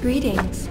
Greetings.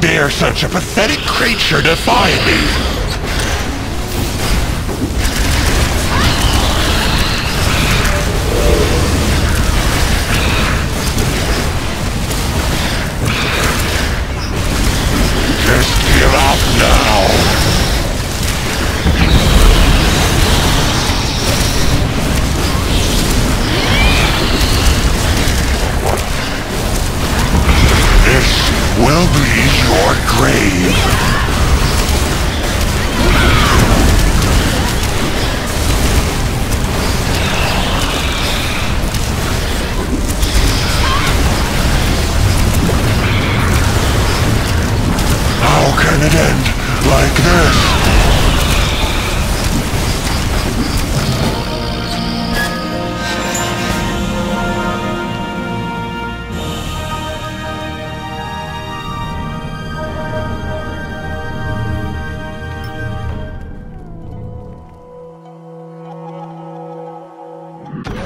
dare such a pathetic creature defy me? Will be your grave. How can it end like this?